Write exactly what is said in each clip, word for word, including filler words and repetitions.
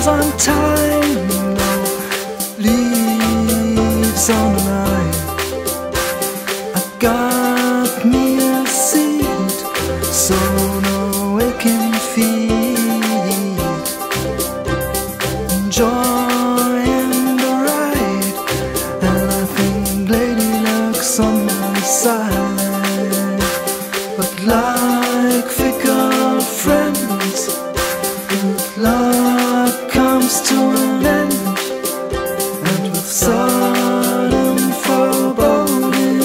arrives on time, leaves on the night. I got me a seat, so no one can feed. Enjoying the ride, and I think lady luck's on my side. But like fickle friends, love comes to an end, and with sudden foreboding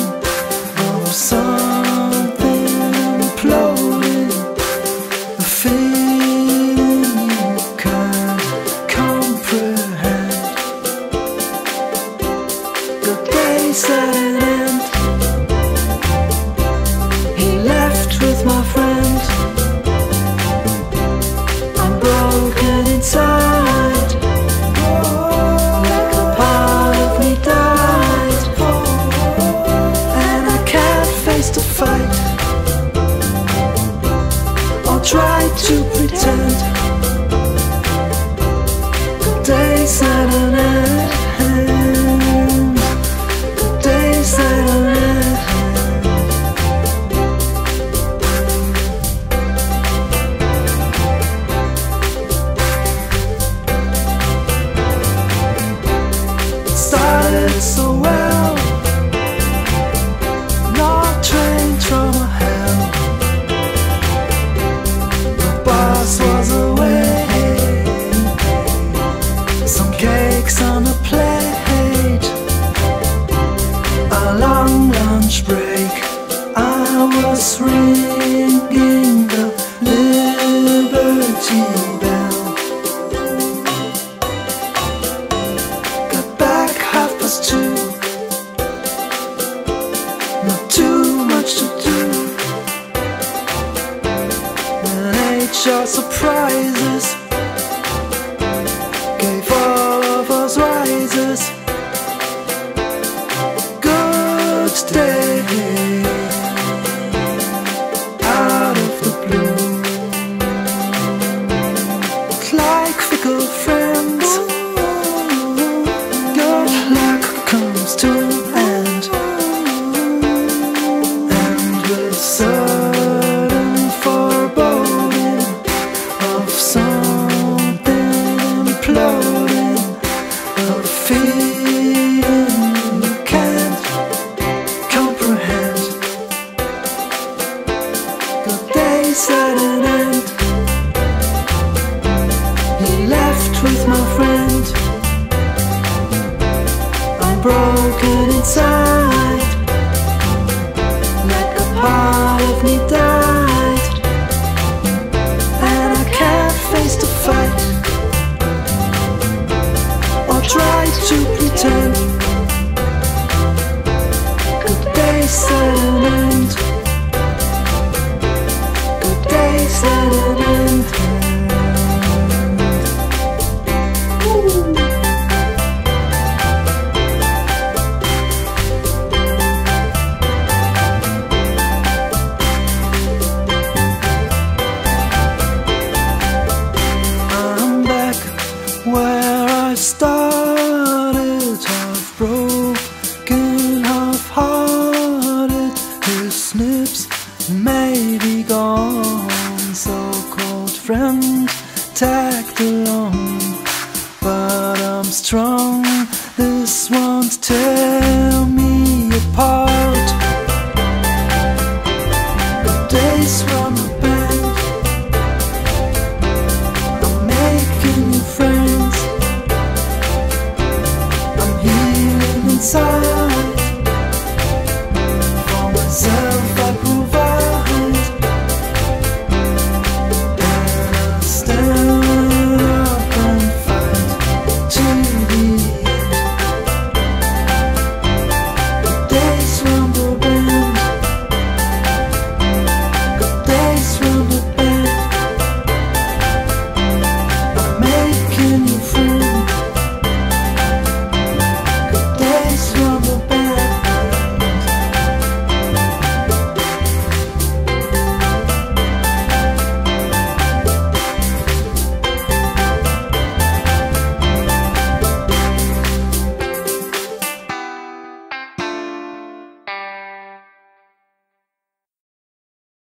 of something imploding, a feeling you can't comprehend. The day's at an end. He left with my friend. Inside, like a part of me died, and I can't face the fight, or try to pretend. The day's at an end. The day's at an end. Started so well, not trained from hell. The boss was away, some cakes on a plate, a long lunch break. I was ringing the Liberty Bell. Too, not too much to do, and nature surprises gave all of us rises. Good day out of the blue, but like fickle friends, comes to an end, and with sudden foreboding of something imploding, a feeling you can't comprehend. The day's at an end. He left with my friend. Broken inside, like a part of me died, and I can't face the fight, or try to pretend. The day's at an end. The day's at an end. Stop.